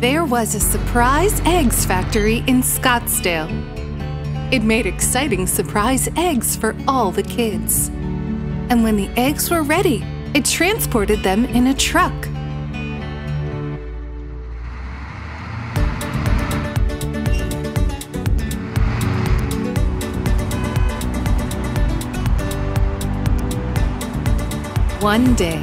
There was a surprise eggs factory in Scottsdale. It made exciting surprise eggs for all the kids. And when the eggs were ready, it transported them in a truck. One day,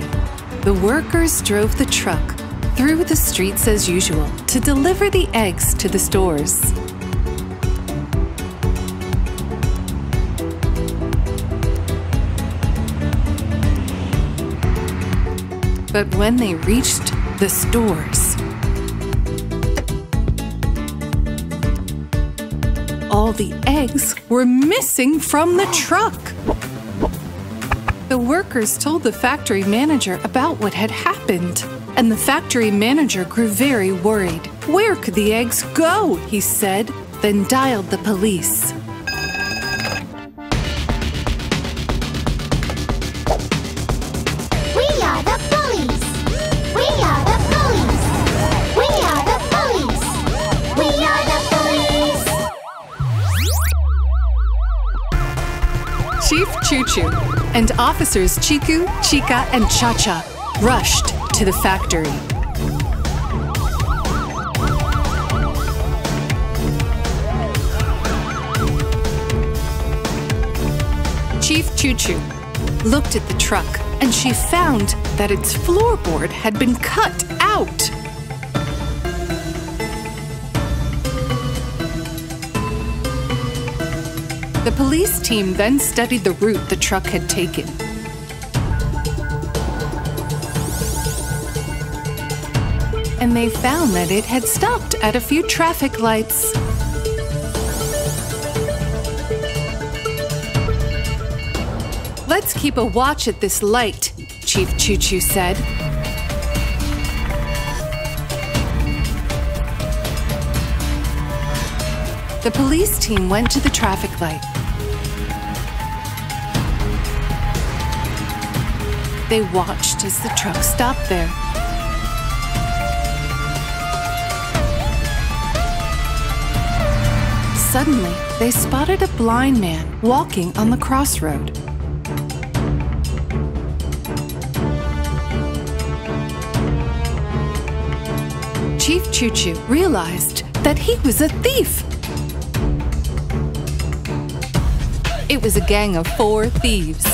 the workers drove the truck through the streets as usual to deliver the eggs to the stores. But when they reached the stores, all the eggs were missing from the truck. The workers told the factory manager about what had happened, and the factory manager grew very worried. Where could the eggs go? He said, then dialed the police. We are the bullies! We are the bullies! We are the bullies! We are the bullies! Chief Chuchu and Officers Chiku, Chika, and Chacha rushed to the factory. Chief Chuchu looked at the truck and she found that its floorboard had been cut out. The police team then studied the route the truck had taken. And they found that it had stopped at a few traffic lights. Let's keep a watch at this light, Chief Chuchu said. The police team went to the traffic light. They watched as the truck stopped there. Suddenly, they spotted a blind man walking on the crossroad. Chief Chuchu realized that he was a thief. It was a gang of 4 thieves: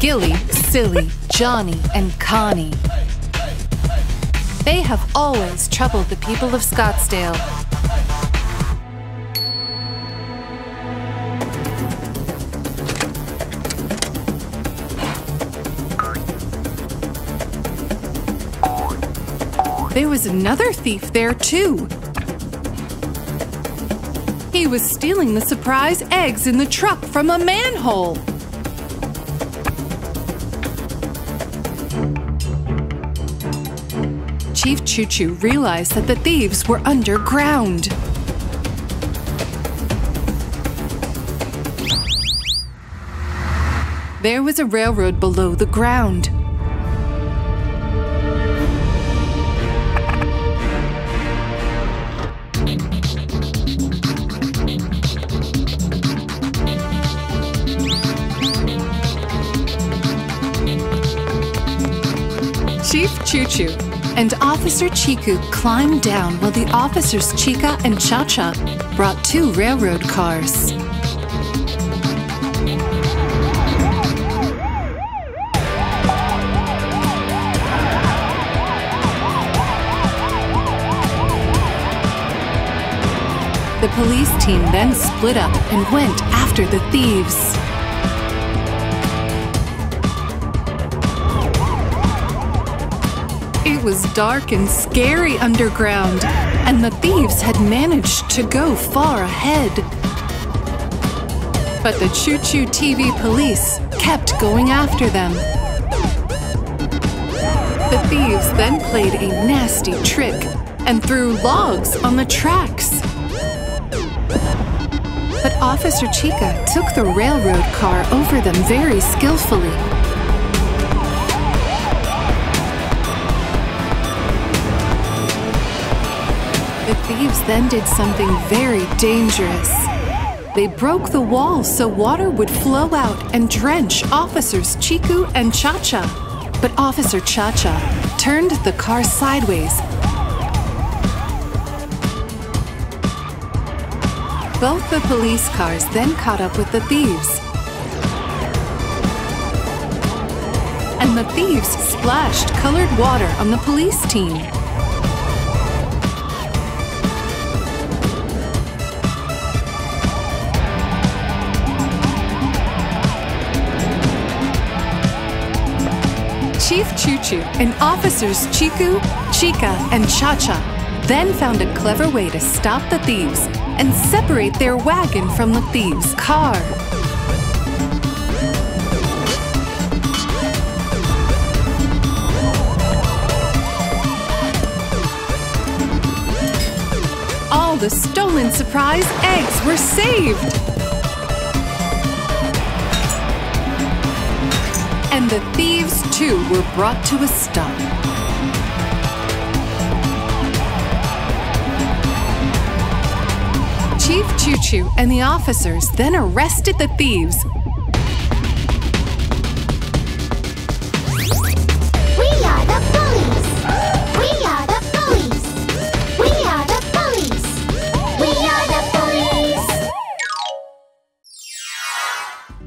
Gilly, Silly, Johnny, and Connie. They have always troubled the people of Scottsdale. There was another thief there, too. He was stealing the surprise eggs in the truck from a manhole. Chief Chuchu realized that the thieves were underground. There was a railroad below the ground. Chief Chuchu and Officer Chiku climbed down while the officers Chika and Chacha brought 2 railroad cars. The police team then split up and went after the thieves. It was dark and scary underground, and the thieves had managed to go far ahead. But the Choo Choo TV police kept going after them. The thieves then played a nasty trick and threw logs on the tracks. But Officer Chika took the railroad car over them very skillfully. The thieves then did something very dangerous. They broke the wall so water would flow out and drench Officers Chiku and Chacha. But Officer Chacha turned the car sideways. Both the police cars then caught up with the thieves. And the thieves splashed colored water on the police team. Chief Chuchu and Officers Chiku, Chika, and Chacha then found a clever way to stop the thieves and separate their wagon from the thieves' car. All the stolen surprise eggs were saved! And the thieves, too, were brought to a stop. Chief Chuchu and the officers then arrested the thieves. We are the bullies! We are the bullies! We are the bullies! We are the bullies!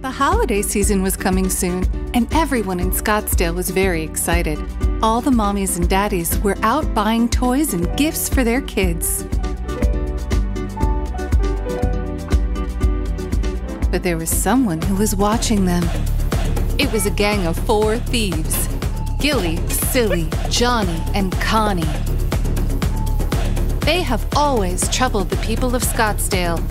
The holiday season was coming soon, and everyone in Scottsdale was very excited. All the mommies and daddies were out buying toys and gifts for their kids. But there was someone who was watching them. It was a gang of 4 thieves: Gilly, Silly, Johnny, and Connie. They have always troubled the people of Scottsdale.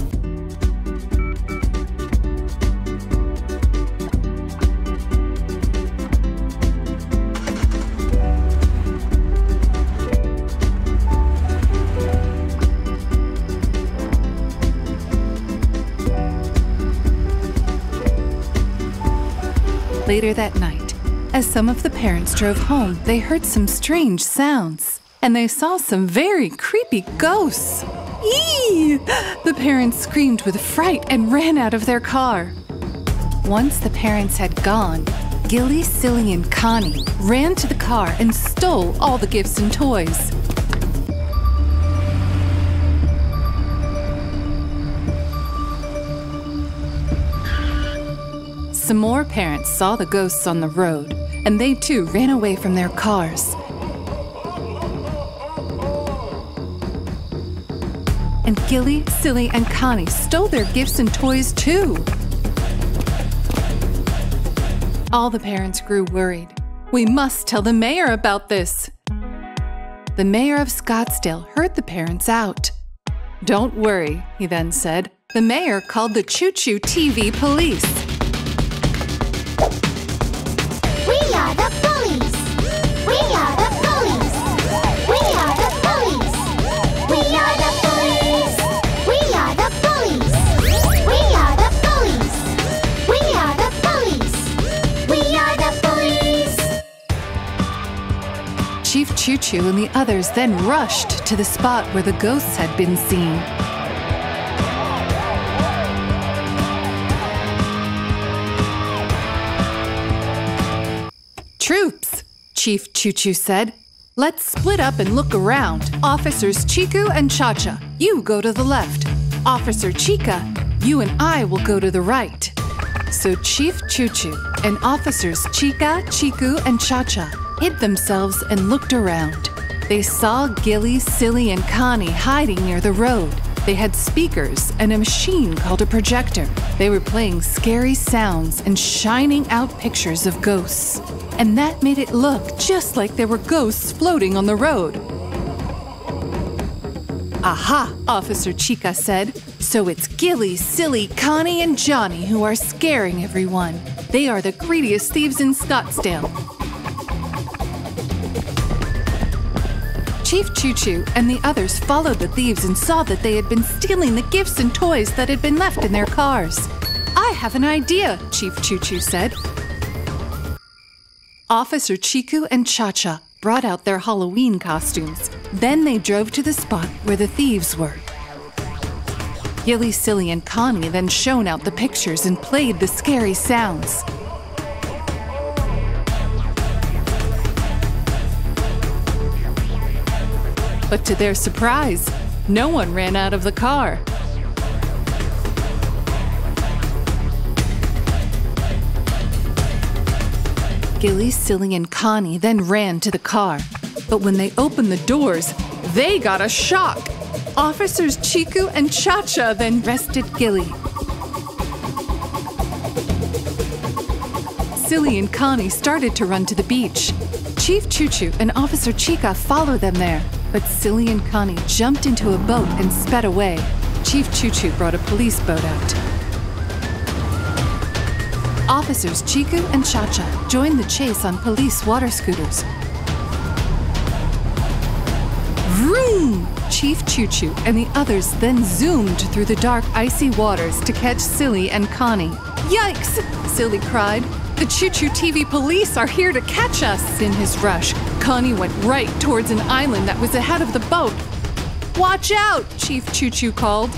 Later that night, as some of the parents drove home, they heard some strange sounds, and they saw some very creepy ghosts. Eee! The parents screamed with fright and ran out of their car. Once the parents had gone, Gilly, Silly, and Connie ran to the car and stole all the gifts and toys. Some more parents saw the ghosts on the road, and they too ran away from their cars. And Gilly, Silly, and Connie stole their gifts and toys too. All the parents grew worried. We must tell the mayor about this. The mayor of Scottsdale heard the parents out. Don't worry, he then said. The mayor called the Choo Choo TV Police. Chief Chuchu and the others then rushed to the spot where the ghosts had been seen. Troops, Chief Chuchu said. Let's split up and look around. Officers Chiku and Chacha, you go to the left. Officer Chika, you and I will go to the right. So Chief Chuchu and Officers Chika, Chiku, and Chacha hid themselves and looked around. They saw Gilly, Silly, and Connie hiding near the road. They had speakers and a machine called a projector. They were playing scary sounds and shining out pictures of ghosts. And that made it look just like there were ghosts floating on the road. Aha, Officer Chika said. So it's Gilly, Silly, Connie, and Johnny who are scaring everyone. They are the greediest thieves in Scottsdale. Chief Chuchu and the others followed the thieves and saw that they had been stealing the gifts and toys that had been left in their cars. I have an idea, Chief Chuchu said. Officer Chiku and Chacha brought out their Halloween costumes. Then they drove to the spot where the thieves were. Gilly, Silly, and Connie then shone out the pictures and played the scary sounds. But to their surprise, no one ran out of the car. Gilly, Silly, and Connie then ran to the car. But when they opened the doors, they got a shock! Officers Chiku and Chacha then arrested Gilly. Silly and Connie started to run to the beach. Chief Chuchu and Officer Chika followed them there, but Silly and Connie jumped into a boat and sped away. Chief Chuchu brought a police boat out. Officers Chiku and Chacha joined the chase on police water scooters. Vroom! Chief Chuchu and the others then zoomed through the dark, icy waters to catch Silly and Connie. Yikes! Silly cried. The Choo Choo TV police are here to catch us! In his rush, Connie went right towards an island that was ahead of the boat. Watch out! Chief Choo Choo called.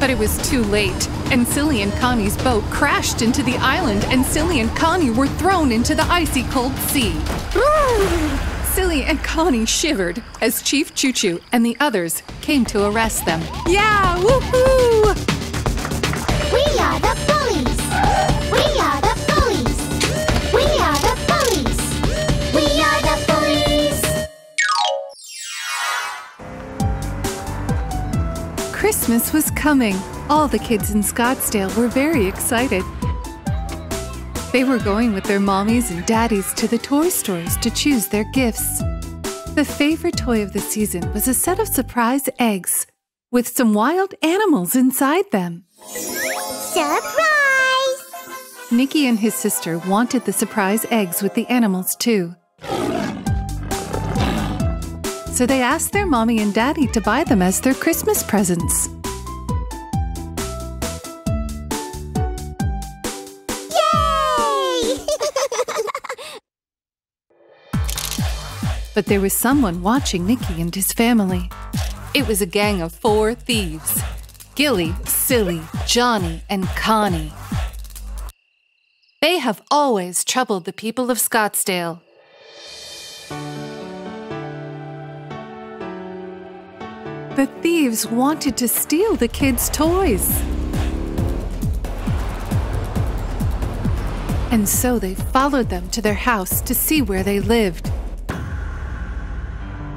But it was too late, and Silly and Connie's boat crashed into the island, and Silly and Connie were thrown into the icy cold sea. Silly and Connie shivered as Chief Choo Choo and the others came to arrest them. Yeah! Woohoo! We are the bullies! We are the bullies! We are the bullies! We are the bullies! Christmas was coming. All the kids in Scottsdale were very excited. They were going with their mommies and daddies to the toy stores to choose their gifts. The favorite toy of the season was a set of surprise eggs with some wild animals inside them. Surprise! Nicky and his sister wanted the surprise eggs with the animals too. So they asked their mommy and daddy to buy them as their Christmas presents. But there was someone watching Nicky and his family. It was a gang of 4 thieves. Gilly, Silly, Johnny, and Connie. They have always troubled the people of Scottsdale. The thieves wanted to steal the kids' toys. And so they followed them to their house to see where they lived.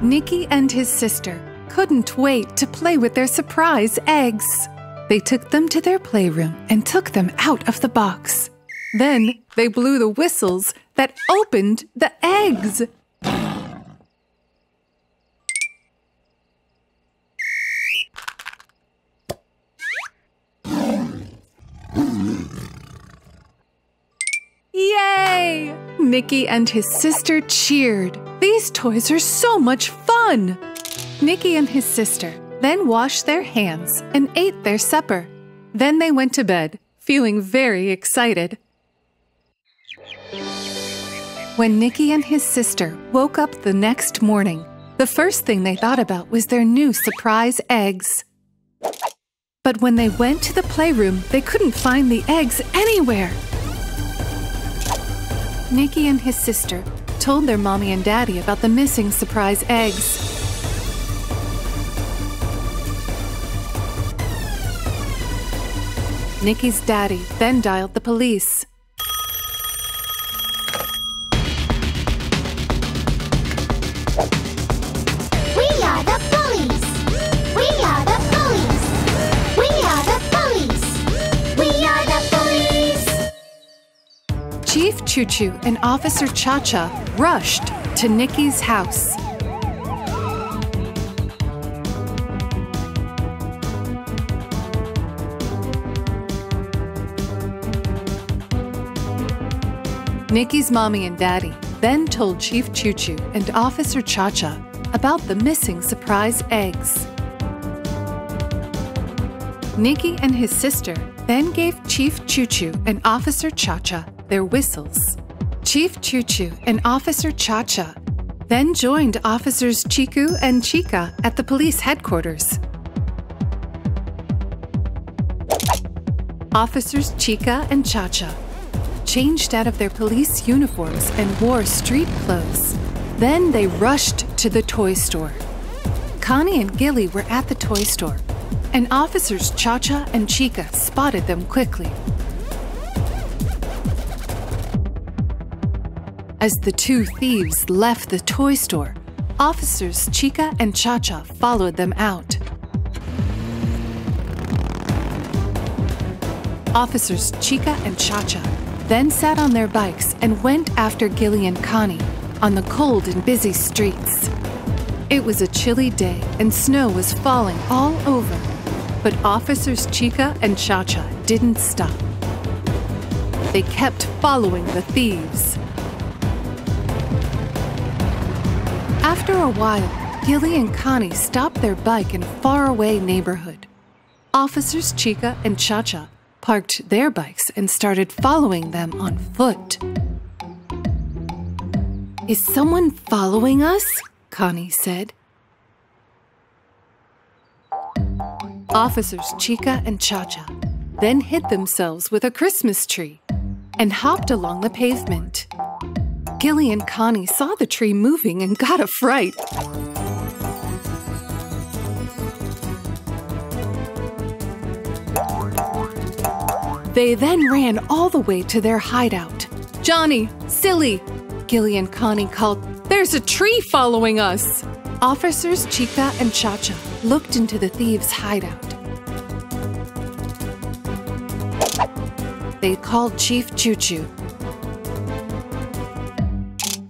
Nicky and his sister couldn't wait to play with their surprise eggs. They took them to their playroom and took them out of the box. Then they blew the whistles that opened the eggs. Yay! Nicky and his sister cheered. These toys are so much fun! Nicky and his sister then washed their hands and ate their supper. Then they went to bed, feeling very excited. When Nicky and his sister woke up the next morning, the first thing they thought about was their new surprise eggs. But when they went to the playroom, they couldn't find the eggs anywhere. Nicky and his sister told their mommy and daddy about the missing surprise eggs. Nicky's daddy then dialed the police. We are the bullies! We are the bullies! We are the bullies! We are the bullies! Chief Chuchu and Officer Chacha rushed to Nicky's house. Nicky's mommy and daddy then told Chief Chuchu and Officer Chacha about the missing surprise eggs. Nicky and his sister then gave Chief Chuchu and Officer Chacha their whistles. Chief Chuchu and Officer Chacha then joined Officers Chiku and Chika at the police headquarters. Officers Chika and Chacha changed out of their police uniforms and wore street clothes. Then they rushed to the toy store. Connie and Gilly were at the toy store, and Officers Chacha and Chika spotted them quickly. As the two thieves left the toy store, Officers Chika and Chacha followed them out. Officers Chika and Chacha then sat on their bikes and went after Gilly and Connie on the cold and busy streets. It was a chilly day and snow was falling all over, but Officers Chika and Chacha didn't stop. They kept following the thieves. After a while, Gilly and Connie stopped their bike in a faraway neighborhood. Officers Chika and Chacha parked their bikes and started following them on foot. "Is someone following us?" Connie said. Officers Chika and Chacha then hid themselves with a Christmas tree and hopped along the pavement. Gilly and Connie saw the tree moving and got a fright. They then ran all the way to their hideout. "Johnny, Silly," Gilly and Connie called, "there's a tree following us." Officers Chika and Chacha looked into the thieves' hideout. They called Chief Chuchu.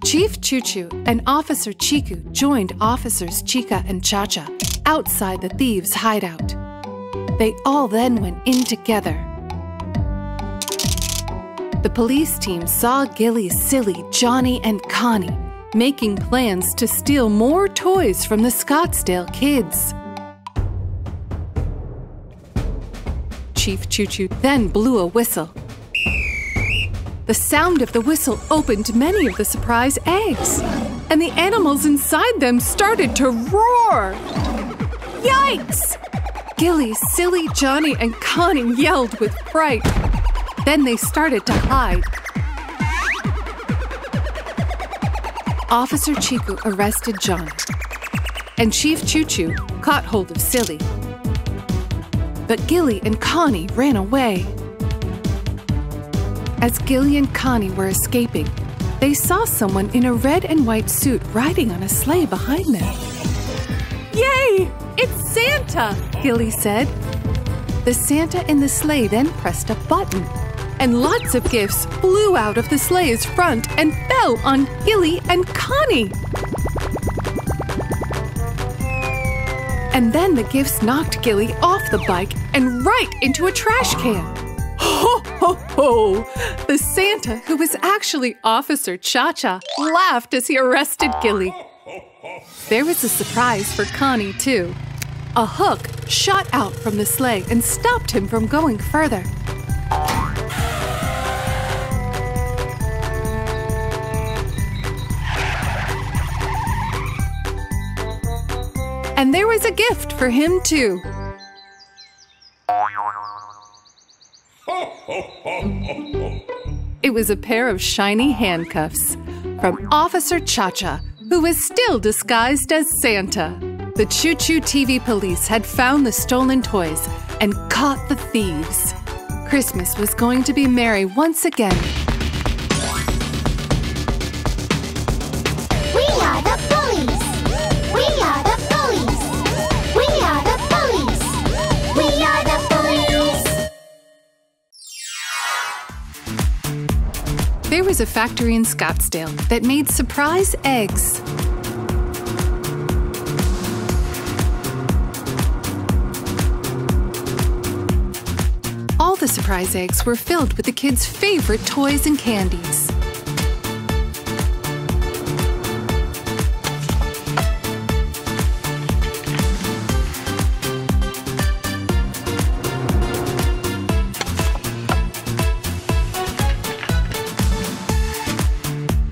Chief Chuchu and Officer Chiku joined Officers Chika and Chacha outside the thieves' hideout. They all then went in together. The police team saw Gilly, Silly, Johnny, and Connie making plans to steal more toys from the Scottsdale kids. Chief Chuchu then blew a whistle. The sound of the whistle opened many of the surprise eggs, and the animals inside them started to roar. Yikes! Gilly, Silly, Johnny, and Connie yelled with fright. Then they started to hide. Officer Chiku arrested Johnny, and Chief Chuchu caught hold of Silly. But Gilly and Connie ran away. As Gilly and Connie were escaping, they saw someone in a red and white suit riding on a sleigh behind them. "Yay! It's Santa!" Gilly said. The Santa in the sleigh then pressed a button, and lots of gifts flew out of the sleigh's front and fell on Gilly and Connie. And then the gifts knocked Gilly off the bike and right into a trash can. Ho, ho, ho! The Santa, who was actually Officer Chacha, laughed as he arrested Gilly. There was a surprise for Connie, too. A hook shot out from the sleigh and stopped him from going further. And there was a gift for him, too. It was a pair of shiny handcuffs from Officer Chacha, who was still disguised as Santa. The Choo Choo TV Police had found the stolen toys and caught the thieves. Christmas was going to be merry once again. There was a factory in Scottsdale that made surprise eggs. All the surprise eggs were filled with the kids' favorite toys and candies.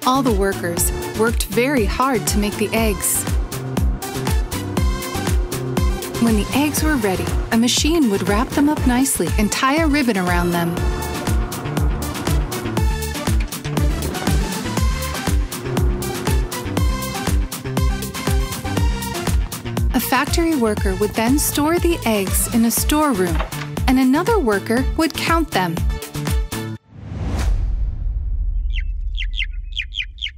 All the workers worked very hard to make the eggs. When the eggs were ready, a machine would wrap them up nicely and tie a ribbon around them. A factory worker would then store the eggs in a storeroom, and another worker would count them.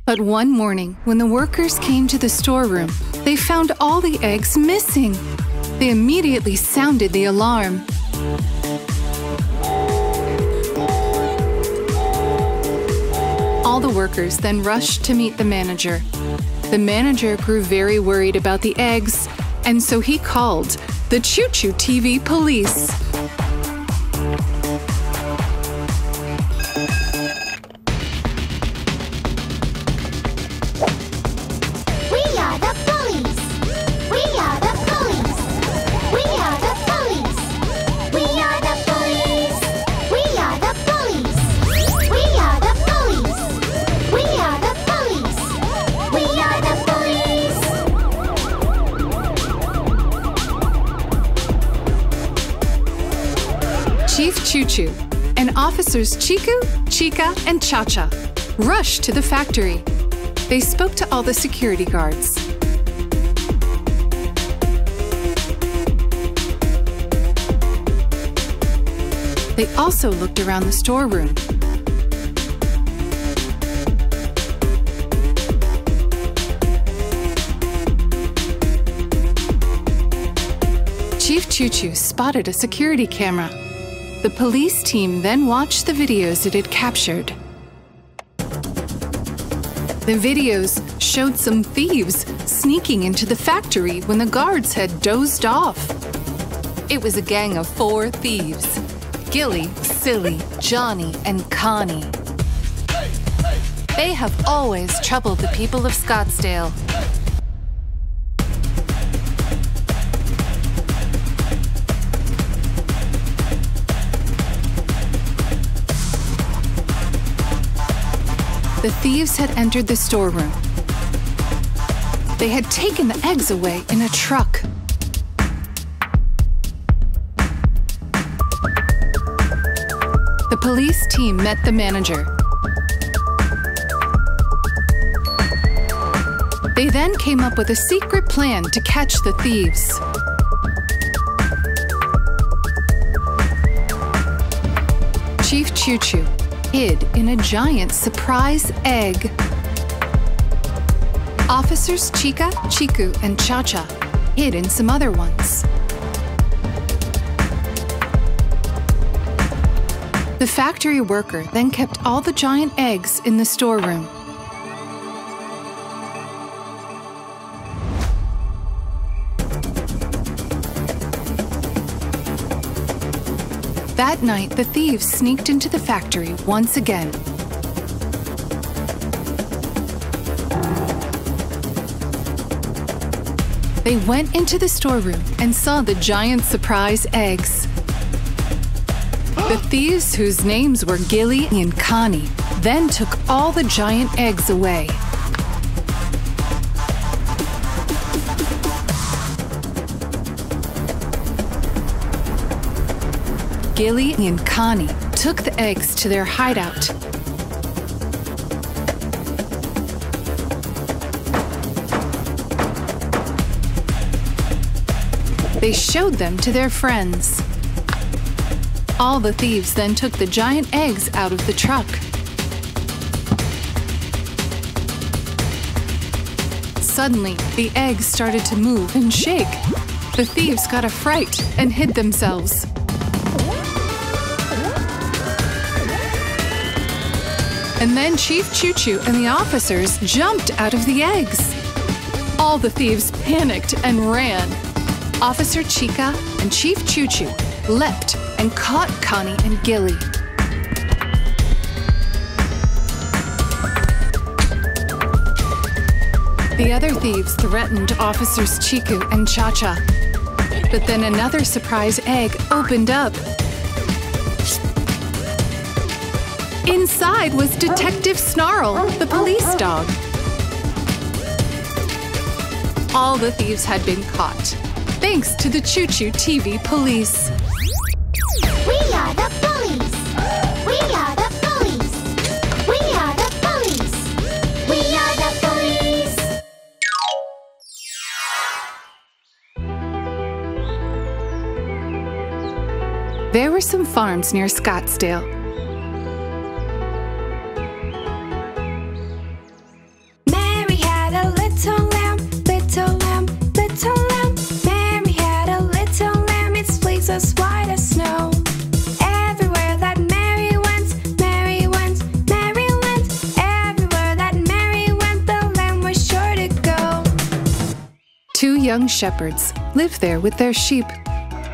But one morning, when the workers came to the storeroom, they found all the eggs missing. They immediately sounded the alarm. All the workers then rushed to meet the manager. The manager grew very worried about the eggs, and so he called the Choo Choo TV Police. Chief Chuchu and Officers Chiku, Chika, and Chacha rushed to the factory. They spoke to all the security guards. They also looked around the storeroom. Chief Chuchu spotted a security camera. The police team then watched the videos it had captured. The videos showed some thieves sneaking into the factory when the guards had dozed off. It was a gang of 4 thieves: Gilly, Silly, Johnny, and Connie. They have always troubled the people of Scottsdale. The thieves had entered the storeroom. They had taken the eggs away in a truck. The police team met the manager. They then came up with a secret plan to catch the thieves. Chief Chuchu hid in a giant surprise egg. Officers Chika, Chiku, and Chacha hid in some other ones. The factory worker then kept all the giant eggs in the storeroom. That night, the thieves sneaked into the factory once again. They went into the storeroom and saw the giant surprise eggs. The thieves, whose names were Gilly and Connie, then took all the giant eggs away. Gilly and Connie took the eggs to their hideout. They showed them to their friends. All the thieves then took the giant eggs out of the truck. Suddenly, the eggs started to move and shake. The thieves got a fright and hid themselves. And then Chief Chuchu and the officers jumped out of the eggs. All the thieves panicked and ran. Officer Chika and Chief Chuchu leapt and caught Connie and Gilly. The other thieves threatened Officers Chiku and Chacha. But then another surprise egg opened up. Inside was Detective Snarl, the police dog. all the thieves had been caught, thanks to the Choo Choo TV Police. We are the bullies! We are the bullies! We are the bullies! We are the bullies! There were some farms near Scottsdale. Two young shepherds lived there with their sheep.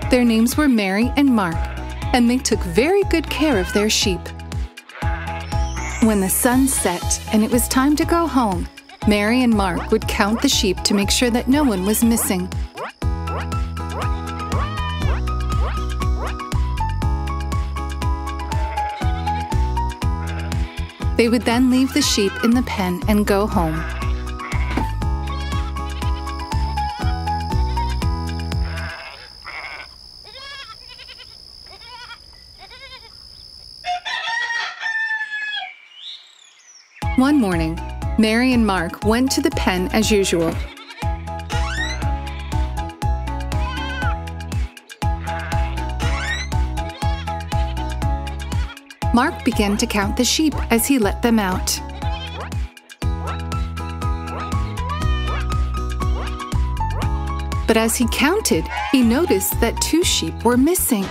Their names were Mary and Mark, and they took very good care of their sheep. When the sun set and it was time to go home, Mary and Mark would count the sheep to make sure that no one was missing. They would then leave the sheep in the pen and go home. One morning, Mary and Mark went to the pen as usual. Mark began to count the sheep as he let them out. But as he counted, he noticed that two sheep were missing.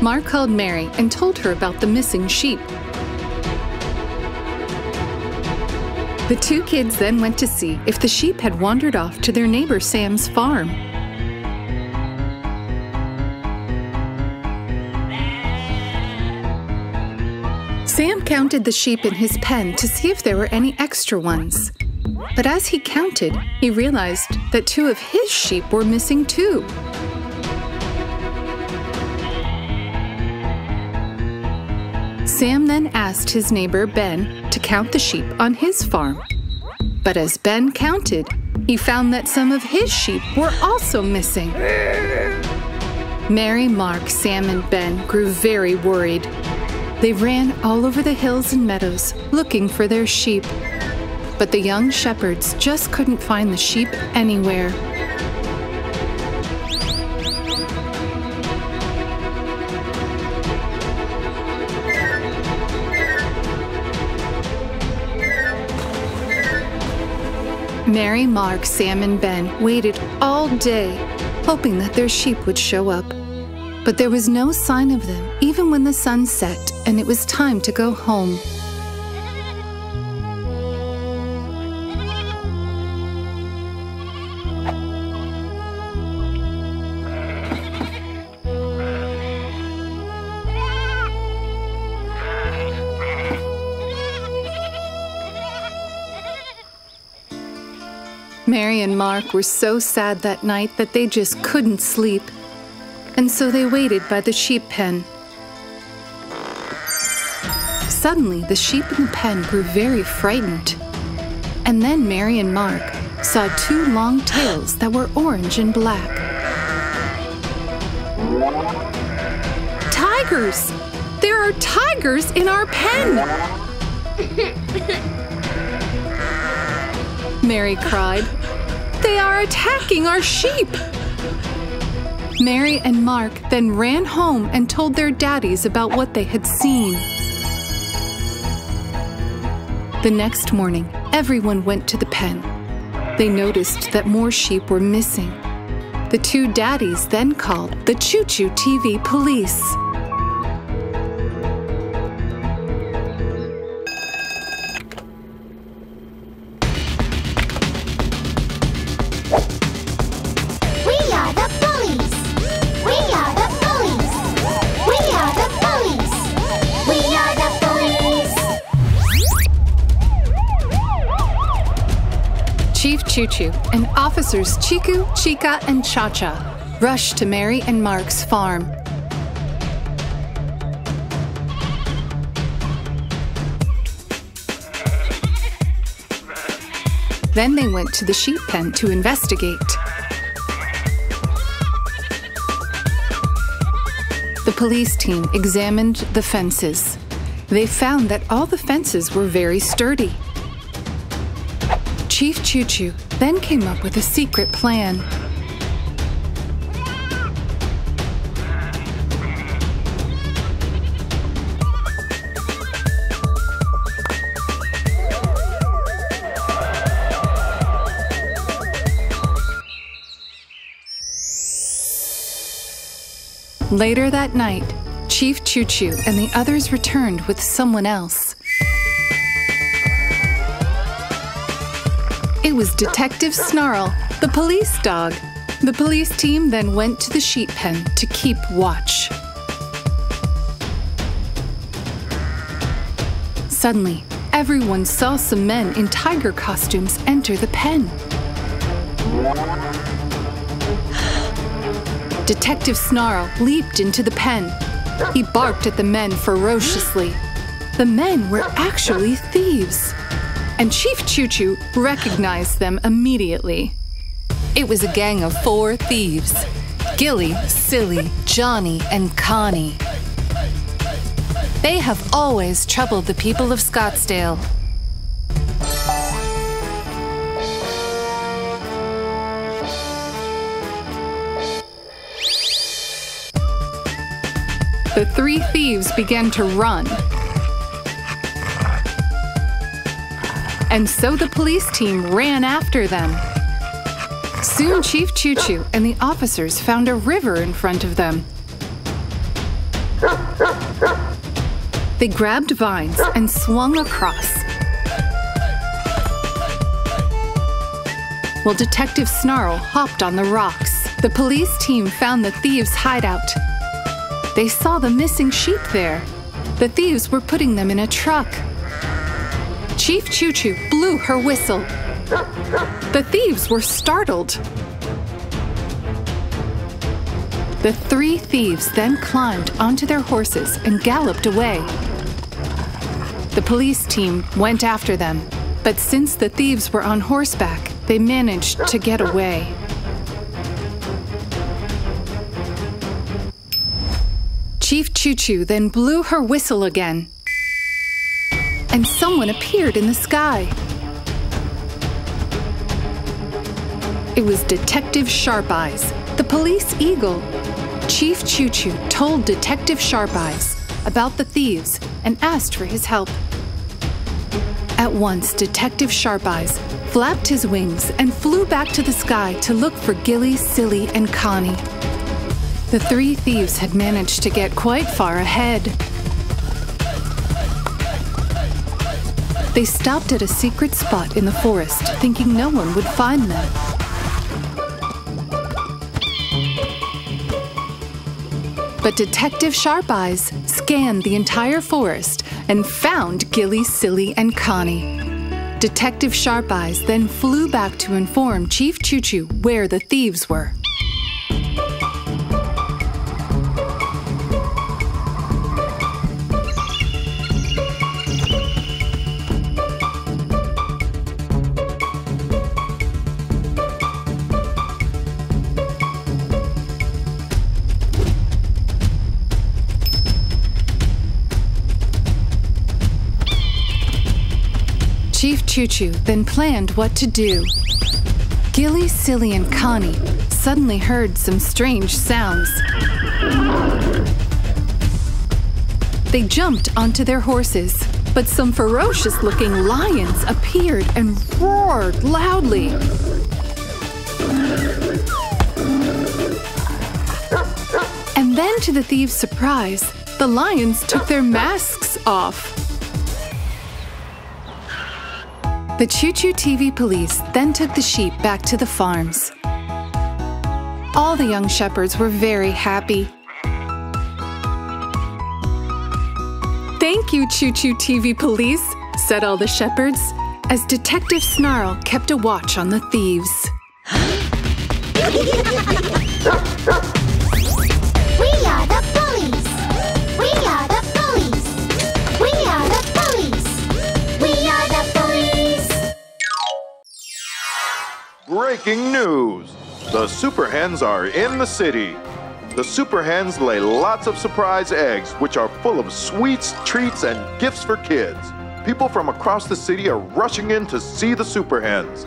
Mark called Mary and told her about the missing sheep. The two kids then went to see if the sheep had wandered off to their neighbor Sam's farm. Sam counted the sheep in his pen to see if there were any extra ones. But as he counted, he realized that two of his sheep were missing too. Sam then asked his neighbor, Ben, to count the sheep on his farm. But as Ben counted, he found that some of his sheep were also missing. Mary, Mark, Sam, and Ben grew very worried. They ran all over the hills and meadows looking for their sheep. But the young shepherds just couldn't find the sheep anywhere. Mary, Mark, Sam, and Ben waited all day, hoping that their sheep would show up. But there was no sign of them, even when the sun set and it was time to go home. Mary and Mark were so sad that night that they just couldn't sleep. And so they waited by the sheep pen. Suddenly, the sheep in the pen grew very frightened. And then Mary and Mark saw two long tails that were orange and black. Tigers! There are tigers in our pen! Mary cried. They are attacking our sheep! Mary and Mark then ran home and told their daddies about what they had seen. The next morning, everyone went to the pen. They noticed that more sheep were missing. The two daddies then called the Choo Choo TV Police. Chief Chuchu and Officers Chiku, Chika, and Chacha rushed to Mary and Mark's farm. Then they went to the sheep pen to investigate. The police team examined the fences. They found that all the fences were very sturdy. Chief Chuchu then came up with a secret plan. Later that night, Chief Chuchu and the others returned with someone else. It was Detective Snarl, the police dog. The police team then went to the sheep pen to keep watch. Suddenly, everyone saw some men in tiger costumes enter the pen. Detective Snarl leaped into the pen. He barked at the men ferociously. The men were actually thieves, and Chief Chuchu recognized them immediately. It was a gang of 4 thieves: Gilly, Silly, Johnny, and Connie. They have always troubled the people of Scottsdale. The 3 thieves began to run. And so the police team ran after them. Soon Chief Chuchu and the officers found a river in front of them. They grabbed vines and swung across, while Detective Snarl hopped on the rocks. The police team found the thieves' hideout. They saw the missing sheep there. The thieves were putting them in a truck. Chief Chuchu blew her whistle. The thieves were startled. The 3 thieves then climbed onto their horses and galloped away. The police team went after them, but since the thieves were on horseback, they managed to get away. Chief Chuchu then blew her whistle again, and someone appeared in the sky. It was Detective Sharp Eyes, the police eagle. Chief Chuchu told Detective Sharp Eyes about the thieves and asked for his help. At once, Detective Sharp Eyes flapped his wings and flew back to the sky to look for Gilly, Silly, and Connie. The 3 thieves had managed to get quite far ahead. They stopped at a secret spot in the forest, thinking no one would find them. But Detective Sharp Eyes scanned the entire forest and found Gilly, Silly, and Connie. Detective Sharp Eyes then flew back to inform Chief Chuchu where the thieves were. Chief Chuchu then planned what to do. Gilly, Silly, and Connie suddenly heard some strange sounds. They jumped onto their horses, but some ferocious-looking lions appeared and roared loudly. And then, to the thieves' surprise, the lions took their masks off. The Choo Choo TV police then took the sheep back to the farms. All the young shepherds were very happy. "Thank you, Choo Choo TV police," said all the shepherds, as Detective Snarl kept a watch on the thieves. "We are the bullies! We are the bullies! We are the bullies! We are the bullies!" Breaking news! The Super Hens are in the city. The Super Hens lay lots of surprise eggs, which are full of sweets, treats, and gifts for kids. People from across the city are rushing in to see the Super Hens.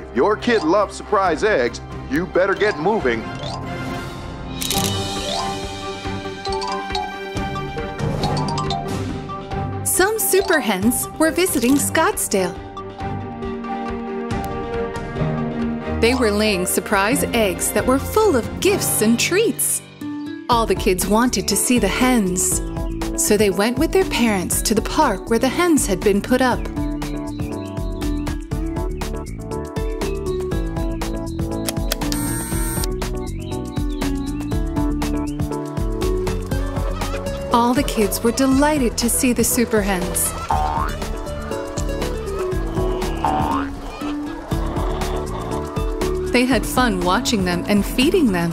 If your kid loves surprise eggs, you better get moving. Some Super Hens were visiting Scottsdale. They were laying surprise eggs that were full of gifts and treats. All the kids wanted to see the hens, so they went with their parents to the park where the hens had been put up. All the kids were delighted to see the Super Hens. They had fun watching them and feeding them.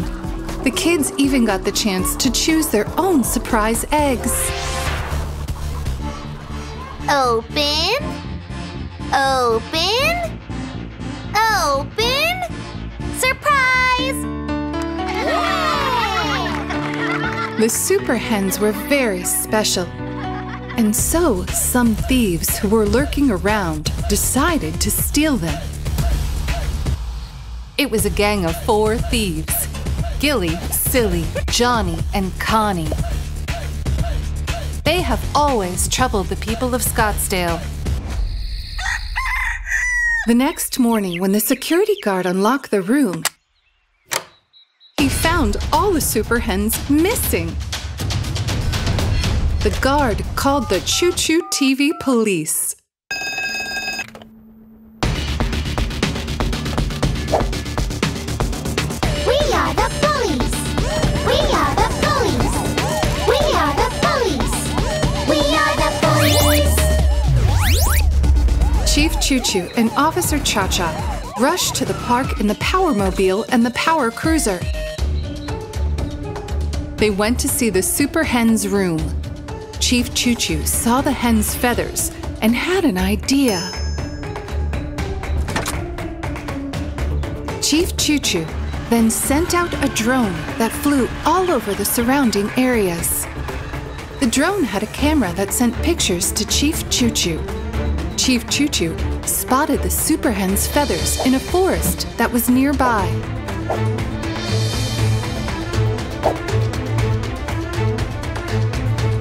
The kids even got the chance to choose their own surprise eggs. Open, open, open, surprise! Yay! The Super Hens were very special. And so some thieves who were lurking around decided to steal them. It was a gang of 4 thieves: Gilly, Silly, Johnny, and Connie. They have always troubled the people of Scottsdale. The next morning, when the security guard unlocked the room, he found all the Super Hens missing. The guard called the Choo Choo TV Police. Chief Chuchu and Officer Chacha rushed to the park in the Powermobile and the Power Cruiser. They went to see the Super Hens' room. Chief Chuchu saw the hens' feathers and had an idea. Chief Chuchu then sent out a drone that flew all over the surrounding areas. The drone had a camera that sent pictures to Chief Chuchu. Chief Chuchu spotted the Super Hens' feathers in a forest that was nearby.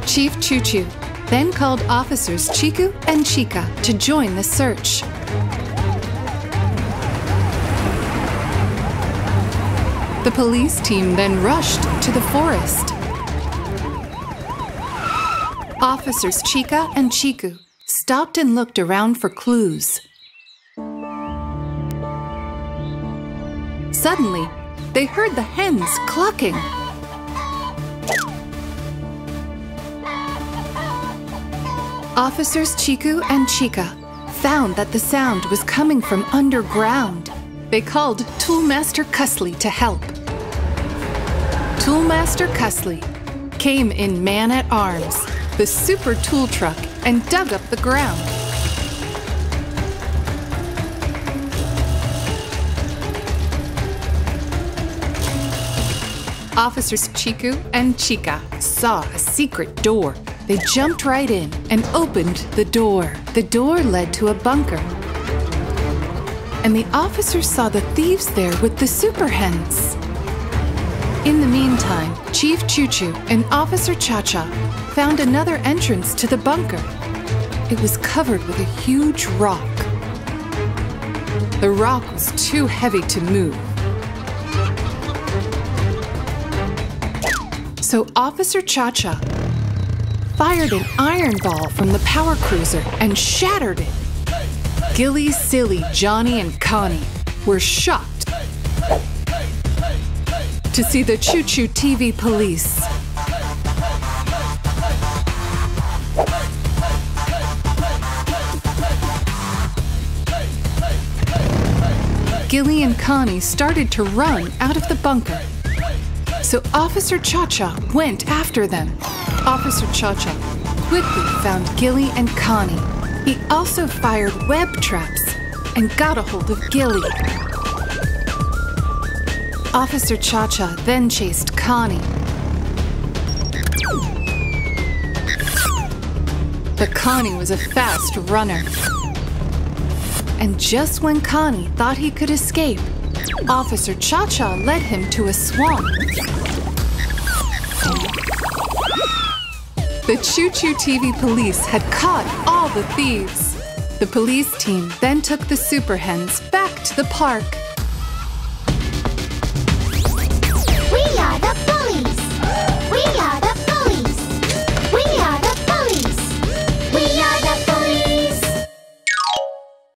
Chief Chuchu then called Officers Chiku and Chika to join the search. The police team then rushed to the forest. Officers Chika and Chiku stopped and looked around for clues. Suddenly, they heard the hens clucking. Officers Chiku and Chika found that the sound was coming from underground. They called Toolmaster Custly to help. Toolmaster Custly came in man-at-arms, the super tool truck, and dug up the ground. Officers Chiku and Chika saw a secret door. They jumped right in and opened the door. The door led to a bunker, and the officers saw the thieves there with the Super Hens. In the meantime, Chief Chuchu and Officer Chacha found another entrance to the bunker. It was covered with a huge rock. The rock was too heavy to move. So Officer Chacha fired an iron ball from the Power Cruiser and shattered it. Gilly, Silly, Johnny, and Connie were shocked to see the Choo Choo TV Police. Gilly and Connie started to run out of the bunker, so Officer Chacha went after them. Officer Chacha quickly found Gilly and Connie. He also fired web traps and got a hold of Gilly. Officer Chacha then chased Connie. But Connie was a fast runner. And just when Connie thought he could escape, Officer Chacha led him to a swamp. The Choo Choo TV police had caught all the thieves. The police team then took the superhens back to the park. We are the bullies! We are